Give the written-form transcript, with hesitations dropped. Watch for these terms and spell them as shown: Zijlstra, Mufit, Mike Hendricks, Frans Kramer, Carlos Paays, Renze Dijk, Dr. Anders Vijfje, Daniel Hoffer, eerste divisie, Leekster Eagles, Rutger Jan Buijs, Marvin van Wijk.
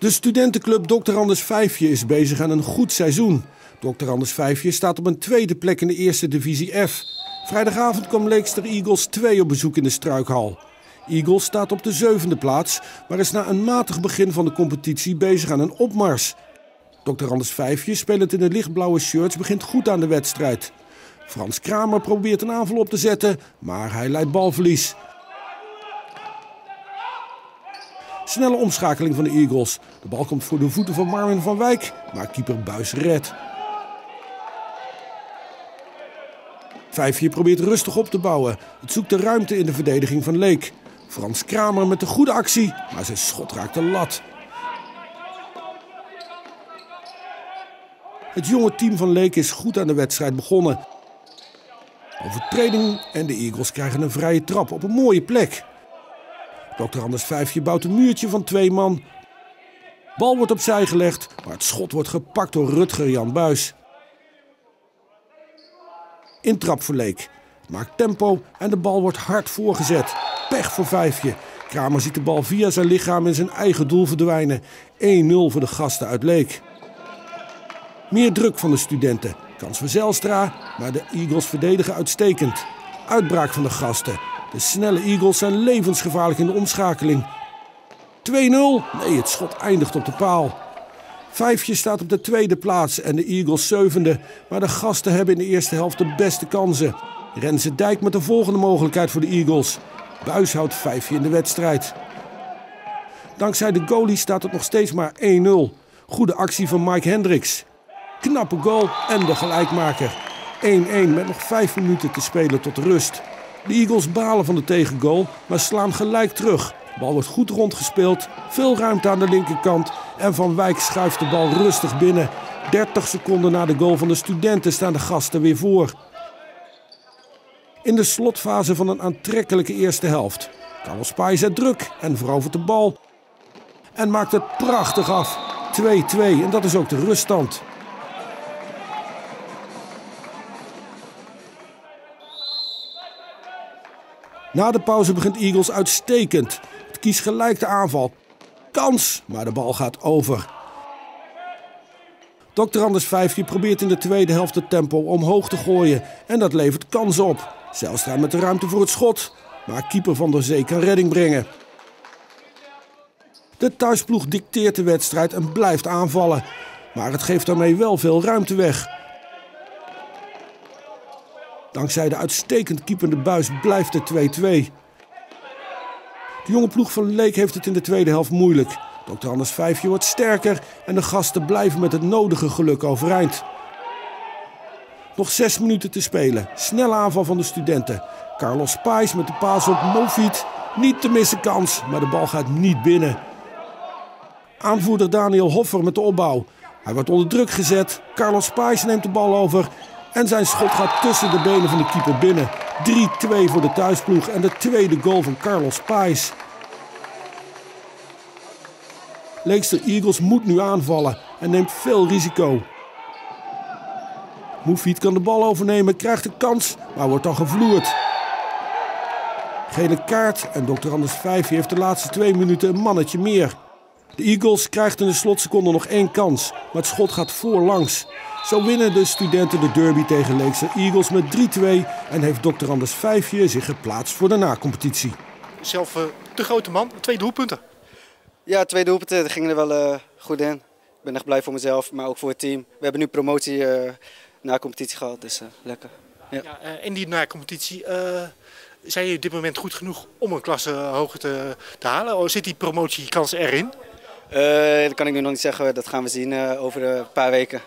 De studentenclub Dr. Anders Vijfje is bezig aan een goed seizoen. Dr. Anders Vijfje staat op een tweede plek in de eerste divisie F. Vrijdagavond kwam Leekster Eagles 2 op bezoek in de Struikhal. Eagles staat op de 7e plaats, maar is na een matig begin van de competitie bezig aan een opmars. Dr. Anders Vijfje, spelend in de lichtblauwe shirts, begint goed aan de wedstrijd. Frans Kramer probeert een aanval op te zetten, maar hij leidt balverlies. Snelle omschakeling van de Eagles. De bal komt voor de voeten van Marvin van Wijk, maar keeper Buijs redt. Vijfje probeert rustig op te bouwen. Het zoekt de ruimte in de verdediging van Leek. Frans Kramer met de goede actie, maar zijn schot raakt de lat. Het jonge team van Leek is goed aan de wedstrijd begonnen. Overtreding en de Eagles krijgen een vrije trap op een mooie plek. Dr. Anders Vijfje bouwt een muurtje van 2 man. Bal wordt opzij gelegd, maar het schot wordt gepakt door Rutger Jan Buijs. Intrap voor Leek. Het maakt tempo en de bal wordt hard voorgezet. Pech voor Vijfje. Kramer ziet de bal via zijn lichaam in zijn eigen doel verdwijnen. 1-0 voor de gasten uit Leek. Meer druk van de studenten. Kans voor Zijlstra, maar de Eagles verdedigen uitstekend. Uitbraak van de gasten. De snelle Eagles zijn levensgevaarlijk in de omschakeling. 2-0? Nee, het schot eindigt op de paal. Vijfje staat op de 2e plaats en de Eagles 7e. Maar de gasten hebben in de eerste helft de beste kansen. Renze Dijk met de volgende mogelijkheid voor de Eagles. Buijs houdt Vijfje in de wedstrijd. Dankzij de goalie staat het nog steeds maar 1-0. Goede actie van Mike Hendricks. Knappe goal en de gelijkmaker. 1-1 met nog 5 minuten te spelen tot rust. De Eagles balen van de tegengoal, maar slaan gelijk terug. De bal wordt goed rondgespeeld, veel ruimte aan de linkerkant en Van Wijk schuift de bal rustig binnen. 30 seconden na de goal van de studenten staan de gasten weer voor. In de slotfase van een aantrekkelijke eerste helft. Carlos Paays zet druk en verovert de bal. En maakt het prachtig af. 2-2 en dat is ook de ruststand. Na de pauze begint Eagles uitstekend. Het kiest gelijk de aanval. Kans, maar de bal gaat over. Dr. Anders Vijfje probeert in de tweede helft het tempo omhoog te gooien. En dat levert kansen op. Zijlstra met de ruimte voor het schot. Maar keeper Van der Zee kan redding brengen. De thuisploeg dicteert de wedstrijd en blijft aanvallen. Maar het geeft daarmee wel veel ruimte weg. Dankzij de uitstekend keepende Buijs blijft het 2-2. De jonge ploeg van Leek heeft het in de tweede helft moeilijk. Dr. Anders Vijfje wordt sterker en de gasten blijven met het nodige geluk overeind. Nog 6 minuten te spelen. Snelle aanval van de studenten. Carlos Paays met de paas op Mufit. Niet te missen kans, maar de bal gaat niet binnen. Aanvoerder Daniel Hoffer met de opbouw. Hij wordt onder druk gezet. Carlos Paays neemt de bal over. En zijn schot gaat tussen de benen van de keeper binnen. 3-2 voor de thuisploeg en de tweede goal van Carlos Paays. Leekster Eagles moet nu aanvallen en neemt veel risico. Mufit kan de bal overnemen, krijgt de kans, maar wordt dan gevloerd. Gele kaart en Dr. Anders Vijfje heeft de laatste 2 minuten een mannetje meer. De Eagles krijgt in de slotseconde nog 1 kans, maar het schot gaat voorlangs. Zo winnen de studenten de derby tegen Leekster Eagles met 3-2 en heeft Dr. Anders Vijfje zich geplaatst voor de nacompetitie. Zelf de grote man, 2 doelpunten. Ja, 2 doelpunten, dat ging er wel goed in. Ik ben echt blij voor mezelf, maar ook voor het team. We hebben nu promotie nacompetitie gehad, dus lekker. Ja. Ja, in die nacompetitie zijn jullie op dit moment goed genoeg om een klasse hoger te halen? Of zit die promotiekans erin? Dat kan ik nu nog niet zeggen, dat gaan we zien over een paar weken.